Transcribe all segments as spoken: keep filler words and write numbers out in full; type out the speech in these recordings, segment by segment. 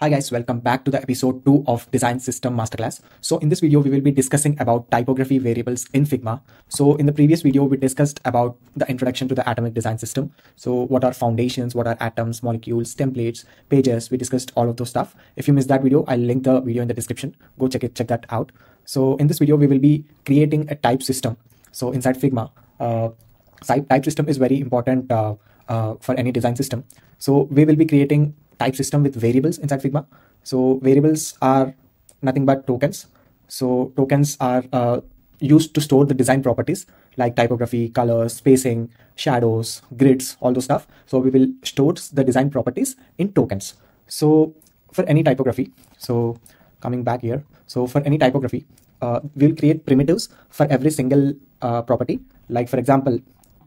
Hi guys, welcome back to the episode two of Design System Masterclass. So in this video, we will be discussing about typography variables in Figma. So in the previous video, we discussed about the introduction to the atomic design system. So what are foundations, what are atoms, molecules, templates, pages, we discussed all of those stuff. If you missed that video, I'll link the video in the description. Go check it, check that out. So in this video, we will be creating a type system. So inside Figma, uh, type system is very important uh, uh, for any design system. So we will be creating type system with variables inside Figma. So variables are nothing but tokens. So tokens are uh, used to store the design properties like typography, colors, spacing, shadows, grids, all those stuff. So we will store the design properties in tokens. So for any typography, so coming back here, so for any typography, uh, we will create primitives for every single uh, property. Like for example,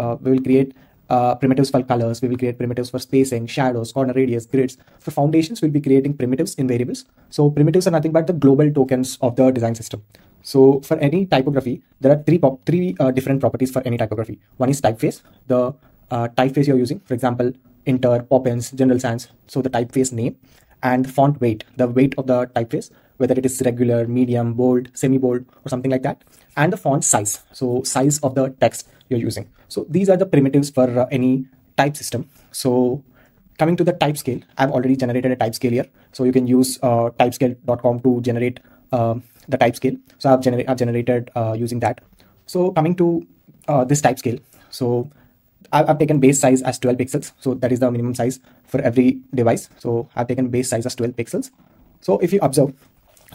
uh, we will create Uh, primitives for colors, we will create primitives for spacing, shadows, corner radius, grids. For foundations, we'll be creating primitives in variables. So primitives are nothing but the global tokens of the design system. So for any typography, there are three pop three uh, different properties for any typography. One is typeface, the uh, typeface you're using, for example, Inter, Poppins, General Sans, so the typeface name, and font weight, the weight of the typeface, whether it is regular, medium, bold, semi-bold, or something like that, and the font size, so size of the text you're using. So these are the primitives for uh, any type system. So coming to the type scale, I've already generated a type scale here. So you can use uh, typescale dot com to generate uh, the type scale. So I've, genera I've generated uh, using that. So coming to uh, this type scale, so I've, I've taken base size as twelve pixels. So that is the minimum size for every device. So I've taken base size as twelve pixels. So if you observe,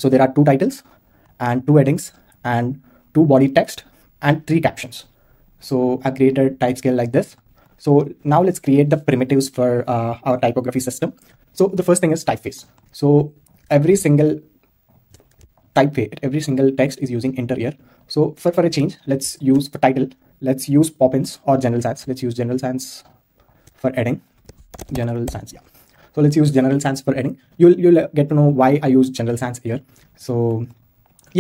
so there are two titles and two headings and two body text and three captions. So I've created type scale like this. So now let's create the primitives for uh, our typography system. So the first thing is typeface. So every single typeface, every single text is using Inter here. So for, for a change, let's use for title, let's use Poppins or General Sans. Let's use General Sans for heading. General Sans, yeah. So let's use General Sans for heading. You'll, you'll get to know why I use General Sans here. So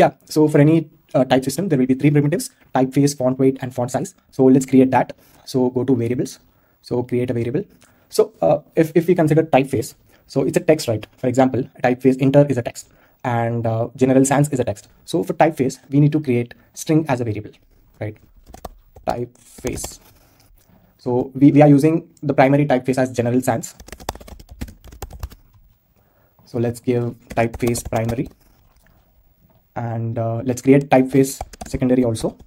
yeah, so for any Uh, type system, there will be three primitives: typeface, font weight, and font size. So let's create that. So go to variables. So create a variable. So uh, if, if we consider typeface, so it's a text, right? For example, typeface Inter is a text and uh, General Sans is a text. So for typeface, we need to create string as a variable, right? Typeface. So we, we are using the primary typeface as General Sans. So let's give typeface primary. And uh, let's create typeface secondary also.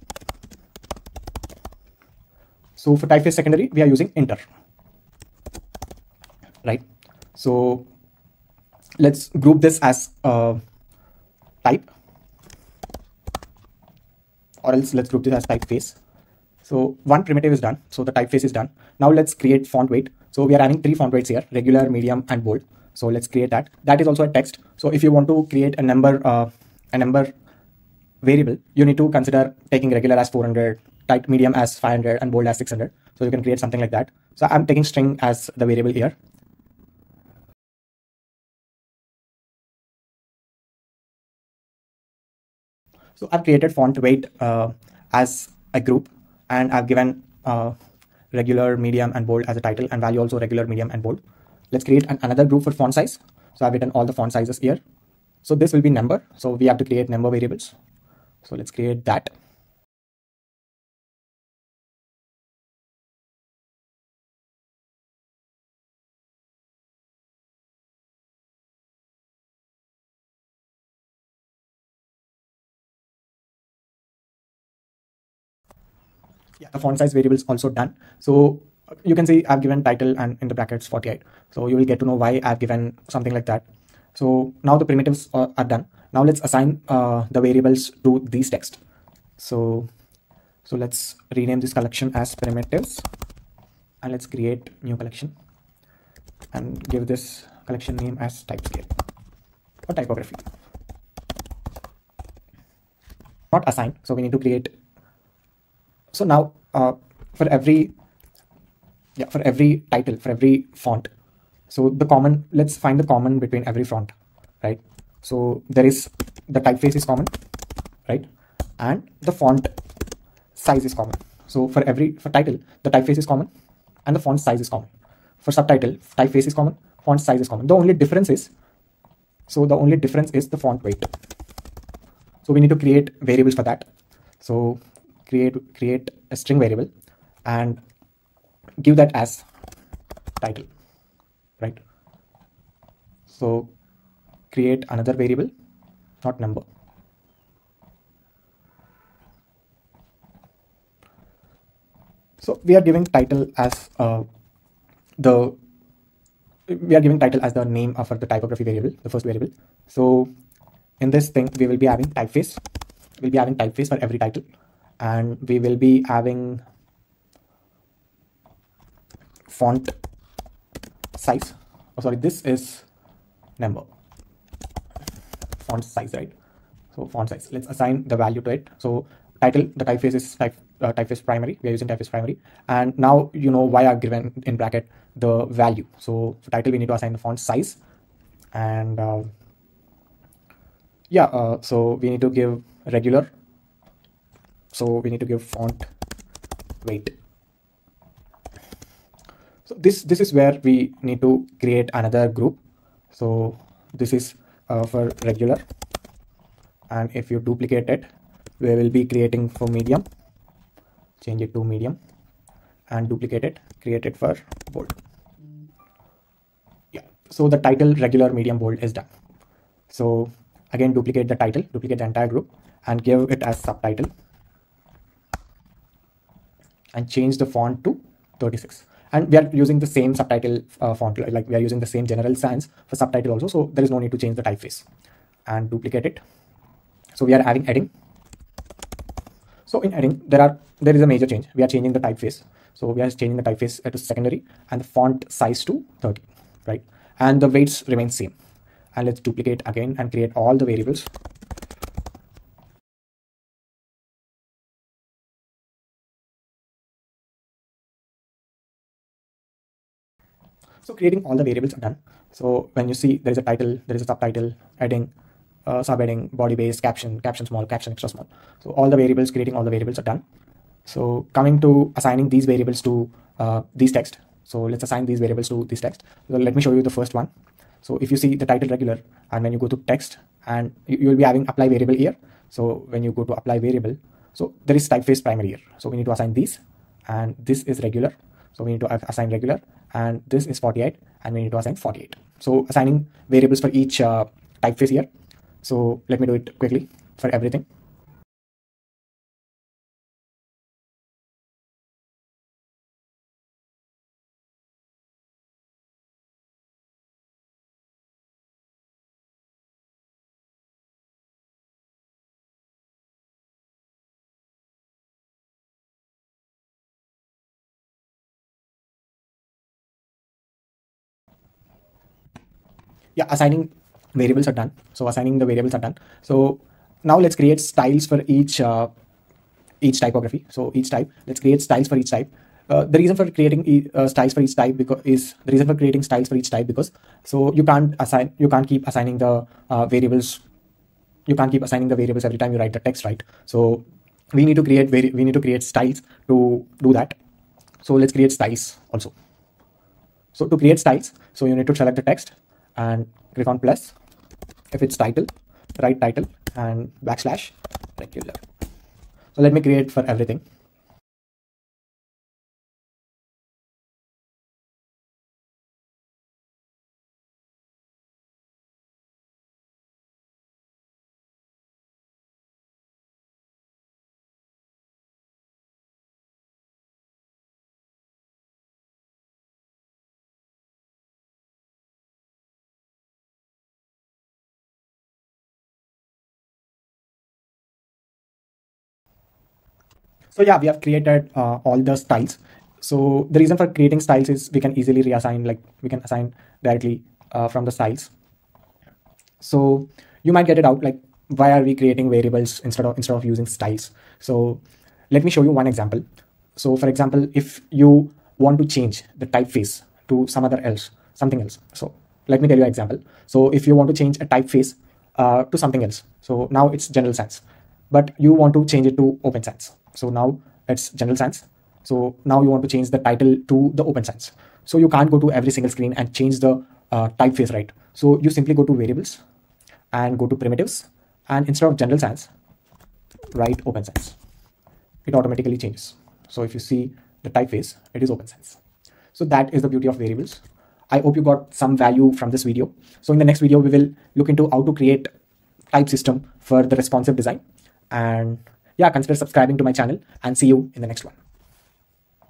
So for typeface secondary, we are using Inter, right? So let's group this as uh, type, or else let's group this as typeface. So one primitive is done. So the typeface is done. Now let's create font weight. So we are adding three font weights here: regular, medium, and bold. So let's create that. That is also a text. So if you want to create a number, uh, a number variable, you need to consider taking regular as four hundred, type medium as five hundred, and bold as six hundred. So you can create something like that. So I'm taking string as the variable here. So I've created font weight uh, as a group, and I've given uh, regular, medium, and bold as a title, and value also regular, medium, and bold. Let's create an, another group for font size. So I've written all the font sizes here. So this will be number. So we have to create number variables. So let's create that. Yeah, the font size variable is also done. So you can see I've given title and in the brackets forty-eight. So you will get to know why I've given something like that. So now the primitives are, are done. Now let's assign uh, the variables to these text. So, so let's rename this collection as primitives, and let's create new collection and give this collection name as typescale or typography. Not assign. So we need to create. So now uh, for every yeah for every title, for every font. So the common, let's find the common between every font, right? So there is, the typeface is common, right? And the font size is common. So for every, for title, the typeface is common and the font size is common. For subtitle, typeface is common, font size is common. The only difference is So the only difference is the font weight. So we need to create variables for that. So create create a string variable and give that as title, right? So create another variable, not number. So we are giving title as uh, the we are giving title as the name of the typography variable, the first variable. So in this thing, we will be having typeface. We'll be having typeface for every title, and we will be having font size. Oh, sorry, this is number. Font size, right? So font size. Let's assign the value to it. So title, the typeface is type, uh, typeface primary. We are using typeface primary, and now you know why I've given in bracket the value. So for title, we need to assign the font size, and uh, yeah, uh, so we need to give regular. So we need to give font weight. So this this is where we need to create another group. So this is uh, for regular, and if you duplicate it, we will be creating for medium, change it to medium, and duplicate it, create it for bold. Yeah, so the title, regular, medium, bold is done. So again, duplicate the title, duplicate the entire group, and give it as subtitle, and change the font to thirty-six. And we are using the same subtitle uh, font, like we are using the same General Sans for subtitle also, so there is no need to change the typeface. And duplicate it. So we are having heading. So in heading, there are there is a major change. We are changing the typeface. So we are changing the typeface to secondary and the font size to thirty, right? And the weights remain same. And let's duplicate again and create all the variables. So creating all the variables are done. So when you see there is a title, there is a subtitle, heading, uh, subheading, body base, caption, caption small, caption extra small. So all the variables, creating all the variables are done. So coming to assigning these variables to uh, these text. So let's assign these variables to this text. So let me show you the first one. So if you see the title regular, and when you go to text, and you, you will be having apply variable here. So when you go to apply variable, so there is typeface primary here. So we need to assign these, and this is regular. So we need to assign regular, and this is forty-eight, and we need to assign forty-eight. So assigning variables for each uh, typeface here. So let me do it quickly for everything. Yeah, assigning variables are done. So assigning the variables are done. So now let's create styles for each uh, each typography. So each type, let's create styles for each type. Uh, the reason for creating e uh, styles for each type because is the reason for creating styles for each type because so you can't assign, you can't keep assigning the uh, variables. You can't keep assigning the variables every time you write the text, right? So we need to create vari we need to create styles to do that. So let's create styles also. So to create styles, so you need to select the text. And click on plus. If it's title, write title and backslash regular. So let me create for everything. So yeah, we have created uh, all the styles. So the reason for creating styles is we can easily reassign, like we can assign directly uh, from the styles. So you might get it out, like why are we creating variables instead of instead of using styles? So let me show you one example. So for example, if you want to change the typeface to some other else, something else. So let me tell you an example. So if you want to change a typeface uh, to something else, so now it's General Sans, but you want to change it to Open Sans. So now it's General Sans. So now you want to change the title to the Open Sans. So you can't go to every single screen and change the uh, typeface, right? So you simply go to variables and go to primitives, and instead of General Sans, write Open Sans. It automatically changes. So if you see the typeface, it is Open Sans. So that is the beauty of variables. I hope you got some value from this video. So in the next video, we will look into how to create type system for the responsive design. And yeah, consider subscribing to my channel and see you in the next one.